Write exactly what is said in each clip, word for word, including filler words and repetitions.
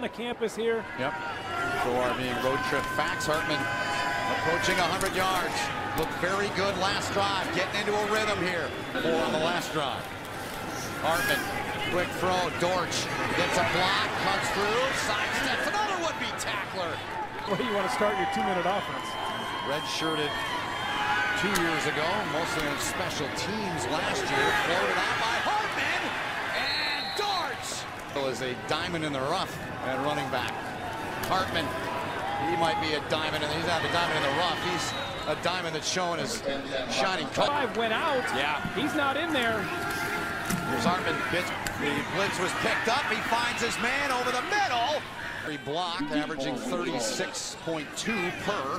on the campus here. Yep. For being road trip facts, Hartman approaching one hundred yards. Looked very good last drive. Getting into a rhythm here. Four on the last drive. Hartman, quick throw. Dortch gets a block, cuts through, sidesteps. Another would-be tackler. Where do you want to start your two-minute offense? Redshirted two years ago, mostly on special teams last year. Floated out by Hartman. And Dortch is a diamond in the rough at running back. Hartman, he might be a diamond, and he's not a diamond in the rough. He's a diamond that's showing his shining cut. Five went out. Yeah. He's not in there. Here's Hartman. The blitz was picked up. He finds his man over the middle. Every block, averaging thirty-six point two per.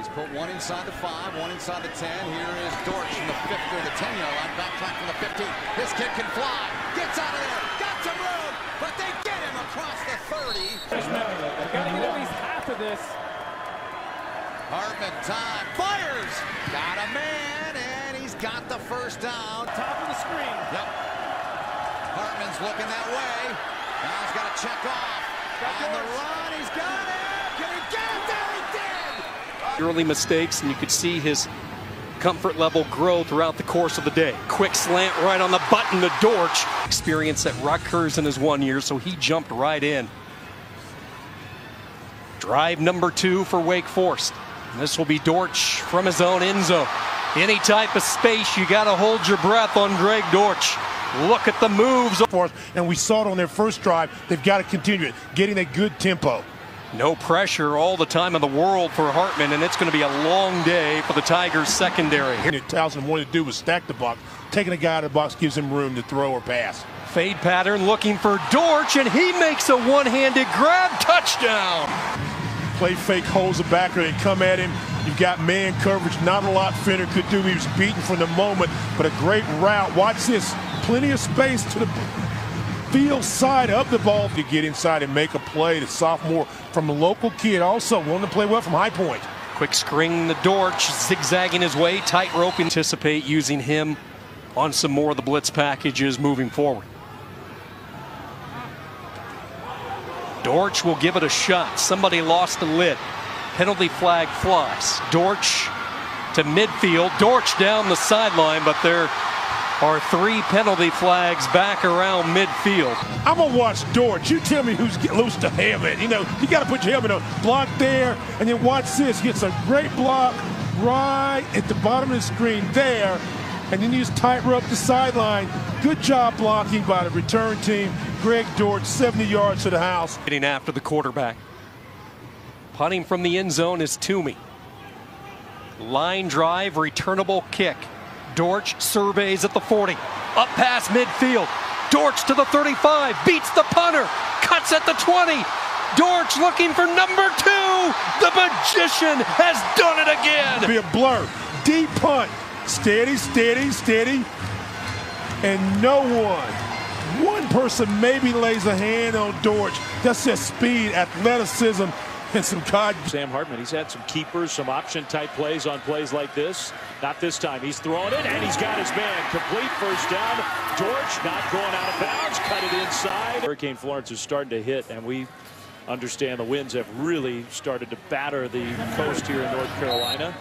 He's put one inside the five, one inside the ten. Here is Dortch from the fifth to the ten-yard line. Backtrack from the fifteen. This kid can fly. Gets out of there. Got some room, but they get him across the thirty. They've got to get at least half of this. Hartman time fires. Got a man, and he's got the first down. Top of the screen. Yep. Hartman's looking that way. Now he's got to check off. On the run, he's got it. Can he get it down? He did. Early mistakes, and you could see his comfort level grow throughout the course of the day. Quick slant right on the button to Dortch. Experience at Rutgers in his one year, so he jumped right in. Drive number two for Wake Forest. This will be Dortch from his own end zone. Any type of space, you got to hold your breath on Greg Dortch. Look at the moves. And we saw it on their first drive. They've got to continue it, getting a good tempo. No pressure, all the time in the world for Hartman, and it's going to be a long day for the Tigers secondary. Towson wanted to do was stack the box. Taking a guy out of the box gives him room to throw or pass. Fade pattern looking for Dortch, and he makes a one-handed grab. Touchdown! Play fake, holds the backer, they come at him. You've got man coverage, not a lot Finner could do. He was beaten from the moment, but a great route. Watch this, plenty of space to the field side of the ball to get inside and make a play. The sophomore from a local kid also wanted to play well from High Point. Quick screen the Dortch, zigzagging his way, tight rope. Anticipate using him on some more of the blitz packages moving forward. Dortch will give it a shot. Somebody lost the lid. Penalty flag flies. Dortch to midfield. Dortch down the sideline, but they're are three penalty flags back around midfield. I'm going to watch Dortch. You tell me who's loose to helmet. You know, you got to put your helmet on. Block there, and then watch this. Gets a great block right at the bottom of the screen there, and then you just tightrope the sideline. Good job blocking by the return team. Greg Dortch, seventy yards to the house. Getting after the quarterback. Punting from the end zone is Toomey. Line drive, returnable kick. Dortch surveys at the forty, up past midfield. Dortch to the thirty-five, beats the punter, cuts at the twenty. Dortch looking for number two. The magician has done it again. Be a blur, deep punt, steady, steady, steady, and no one. One person maybe lays a hand on Dortch. That's just speed, athleticism, and some God. Sam Hartman, he's had some keepers, some option type plays on plays like this. Not this time. He's throwing it, and he's got his man. Complete first down. Dortch not going out of bounds. Cut it inside. Hurricane Florence is starting to hit, and we understand the winds have really started to batter the coast here in North Carolina.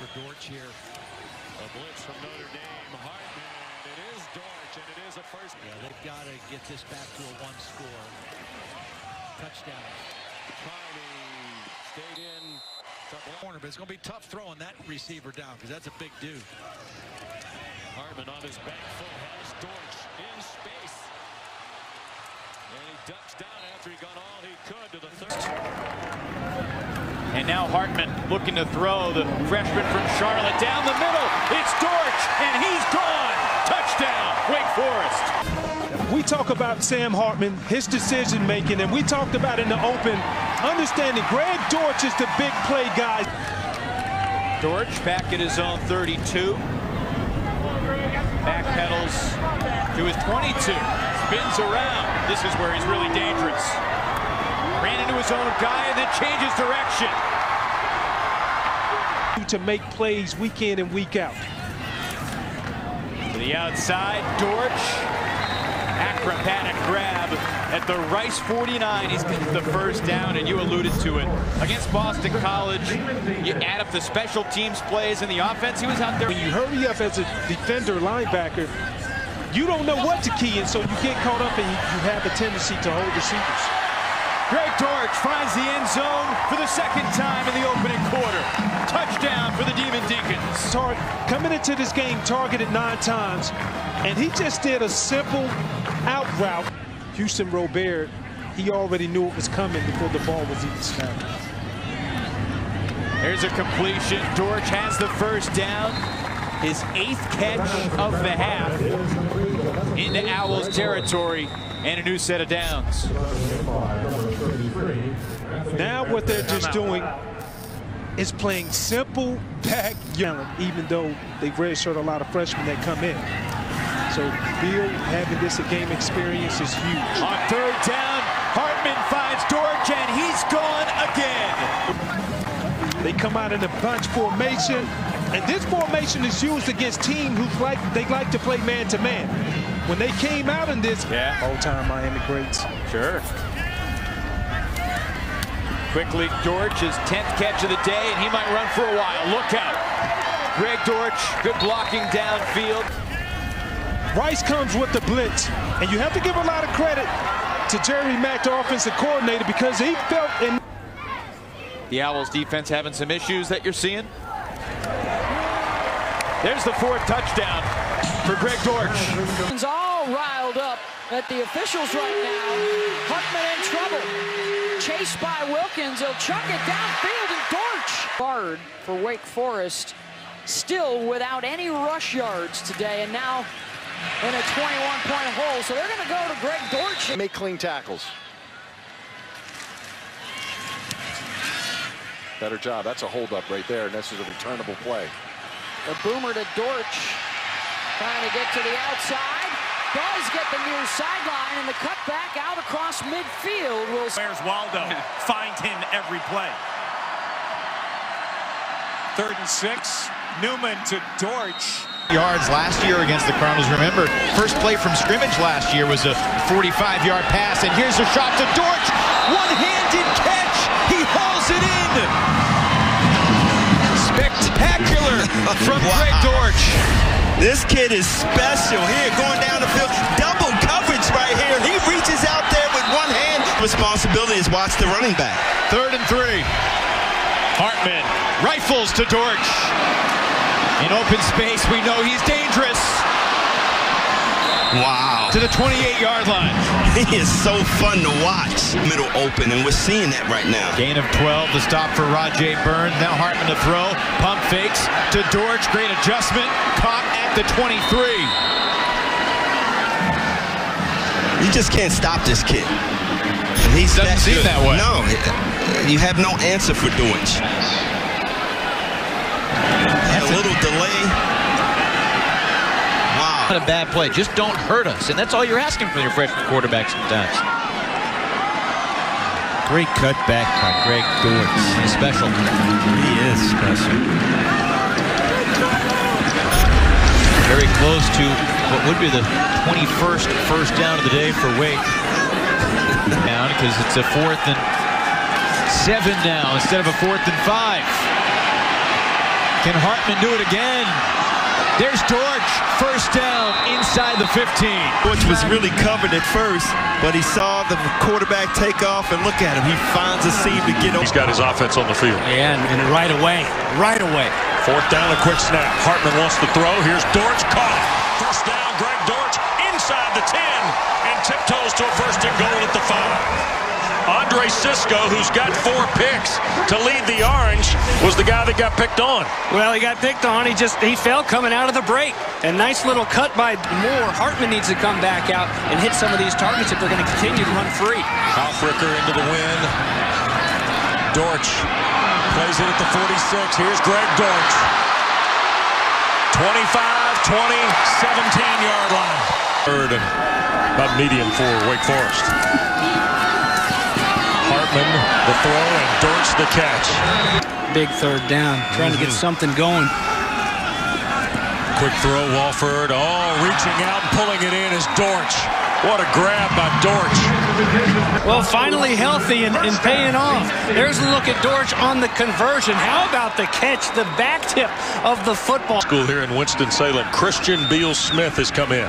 Look for Dortch here. A blitz from Notre Dame. Hartman. It is Dortch, and it is a first. Yeah, they've got to get this back to a one score. Touchdown. Carney stayed in the corner, but it's going to be tough throwing that receiver down because that's a big dude. Hartman on his back foot has Dortch in space. And he ducks down after he got all he could to the third. And now Hartman looking to throw, the freshman from Charlotte down the middle. It's Dortch, and he's gone. Touchdown, Wake Forest. We talk about Sam Hartman, his decision-making, and we talked about in the open, understanding Greg Dortch is the big play guy. Dortch back at his own thirty-two. Back pedals to his twenty-two. Spins around. This is where he's really dangerous. Ran into his own guy and then changes direction. To make plays week in and week out. To the outside, Dortch. Acrobatic grab at the Rice forty-nine. He's getting the first down, and you alluded to it. Against Boston College, you add up the special teams plays and the offense. He was out there. When you hurry up as a defender linebacker, you don't know what to key in, so you get caught up and you have a tendency to hold receivers. Greg Dortch finds the end zone for the second time in the opening quarter. Touchdown for the Demon Deacons. Tar coming into this game targeted nine times, and he just did a simple out route. Houston Robert, he already knew it was coming before the ball was even snapped. There's a completion. Dortch has the first down. His eighth catch of the half into Owls territory and a new set of downs. Now what they're just doing is playing simple back yelling, even though they've redshirt a lot of freshmen that come in. So Beale having this game experience is huge. On third down, Hartman finds Dortch and he's gone again. They come out in a bunch formation. And this formation is used against teams who like they like to play man-to-man. -man. When they came out in this, yeah. all-time Miami greats. Sure. Quickly, Dortch, his tenth catch of the day, and he might run for a while. Look out. Greg Dortch, good blocking downfield. Rice comes with the blitz, and you have to give a lot of credit to Jeremy Mack, the offensive coordinator, because he felt in... The Owls defense having some issues that you're seeing? There's the fourth touchdown for Greg Dortch. All riled up at the officials right now. Hartman in trouble. Chased by Wilkins. He'll chuck it downfield, and Dortch. Guard for Wake Forest. Still without any rush yards today, and now in a twenty-one point hole. So they're going to go to Greg Dortch. Make clean tackles. Better job. That's a holdup right there, and this is a returnable play. The boomer to Dortch, trying to get to the outside, does get the near sideline, and the cutback out across midfield will... Where's Waldo? Find him every play. Third and six, Newman to Dortch. Yards last year against the Cardinals, remember, first play from scrimmage last year was a forty-five yard pass, and here's a shot to Dortch, one-handed catch, he hauls it in! Spectacular from Greg Dortch. This kid is special here, going down the field. Double coverage right here. He reaches out there with one hand. Responsibility is watch the running back. Third and three. Hartman rifles to Dortch. In open space, we know he's dangerous. Wow. To the twenty-eight yard line. He is so fun to watch. Middle open, and we're seeing that right now. Gain of twelve to stop for Rajay Burns. Now Hartman to throw. Pump fakes to Dortch. Great adjustment. Caught at the twenty-three. You just can't stop this kid. He doesn't seem that way. No. You have no answer for Dortch. A little delay. A bad play, just don't hurt us, and that's all you're asking for your freshman quarterback sometimes. Great cutback by Greg Dortch. He's special. He is special. Very close to what would be the twenty-first first down of the day for Wake. Down because it's a fourth and seven now instead of a fourth and five. Can Hartman do it again? There's Dortch, first down inside the fifteen. Dortch was really covered at first, but he saw the quarterback take off, and look at him. He finds a seam to get over. He's got his offense on the field. Yeah, and right away, right away. Fourth down, a quick snap. Hartman wants to throw. Here's Dortch, caught. First down, Greg Dortch inside the ten, and tiptoes to a first and goal at the five. Andre Cisco, who's got four picks to lead the Orange, was the guy that got picked on. Well, he got picked on. He just, he fell coming out of the break. A nice little cut by Moore. Hartman needs to come back out and hit some of these targets if they're going to continue to run free. Hoffricker into the win. Dortch plays it at the forty-six. Here's Greg Dortch. twenty-five, twenty, seventeen yard line. Third and about medium for Wake Forest. Hartman, the throw, and Dortch the catch. Big third down, trying mm-hmm. to get something going. Quick throw, Walford. Oh, reaching out and pulling it in is Dortch. What a grab by Dortch. Well, finally healthy and, and paying off. There's a look at Dortch on the conversion. How about the catch, the back tip of the football? School here in Winston-Salem. Christian Beale Smith has come in.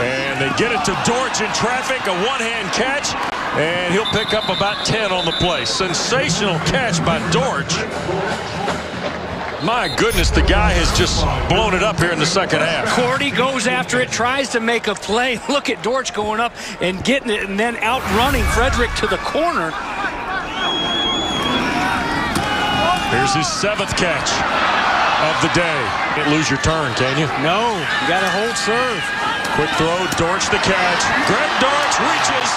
And they get it to Dortch in traffic, a one-hand catch. And he'll pick up about ten on the play. Sensational catch by Dortch. My goodness, the guy has just blown it up here in the second half. Cordy goes after it, tries to make a play. Look at Dortch going up and getting it, and then outrunning Frederick to the corner. Here's his seventh catch of the day. You can't lose your turn, can you? No, you got to hold serve. Quick throw, Dortch the catch. Greg Dortch reaches.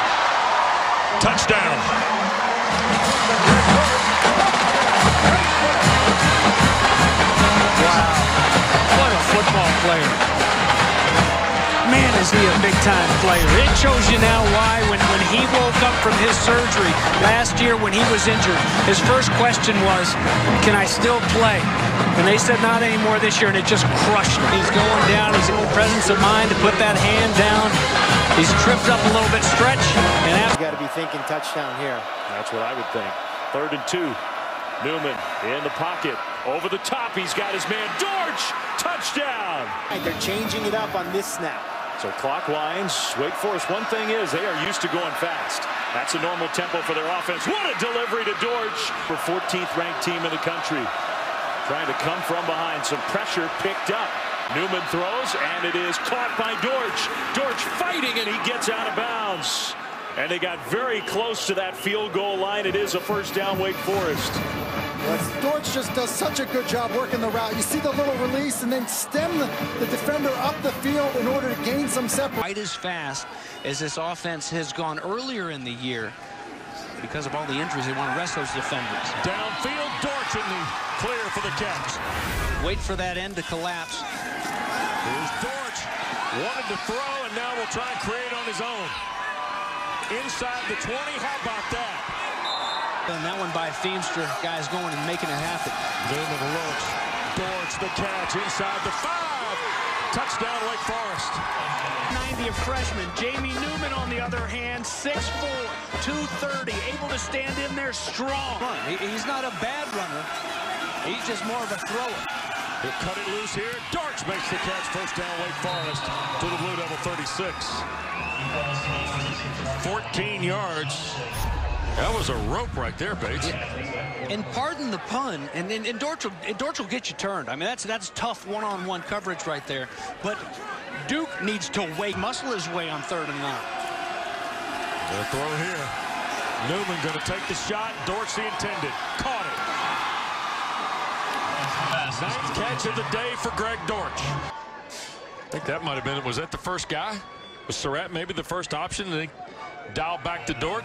Touchdown. Player. Man, is he a big-time player. It shows you now why when, when he woke up from his surgery last year when he was injured, his first question was, can I still play? And they said not anymore this year, and it just crushed him. He's going down. He's in the presence of mind to put that hand down. He's tripped up a little bit, stretch. And after you got to be thinking touchdown here. That's what I would think. Third and two. Newman in the pocket, over the top, he's got his man Dortch, touchdown! They're changing it up on this snap. So clockwise, Wake Forest, one thing is they are used to going fast. That's a normal tempo for their offense. What a delivery to Dortch! For fourteenth ranked team in the country. Trying to come from behind, some pressure picked up. Newman throws, and it is caught by Dortch. Dortch fighting, and he gets out of bounds. And they got very close to that field goal line. It is a first down, Wake Forest. Dortch just does such a good job working the route. You see the little release and then stem the, the defender up the field in order to gain some separation. Quite as fast as this offense has gone earlier in the year. Because of all the injuries, they want to rest those defenders. Downfield, Dortch in the clear for the catch. Wait for that end to collapse. Here's Dortch. Wanted to throw, and now will try and create on his own. Inside the twenty, how about that? And that one by Feemster, guys going and making it happen. Newman looks, Dortch the catch inside the five. Touchdown Wake Forest. ninety, a freshman. Jamie Newman on the other hand, six foot four, two thirty, able to stand in there strong. He, he's not a bad runner, he's just more of a thrower. He'll cut it loose here. Dortch makes the catch. First down Wake Forest to the Blue Devil thirty-six. fourteen yards. That was a rope right there, Bates. Yeah. And pardon the pun, and, and, and, Dortch will, and Dortch will get you turned. I mean, that's that's tough one-on-one coverage right there. But Duke needs to wait, muscle his way on third and nine. Good throw here. Newman going to take the shot. Dortch the intended. Caught it. Ninth catch of the day for Greg Dortch. I think that might have been it. Was that the first guy? Was Surratt maybe the first option? They dial back to Dortch.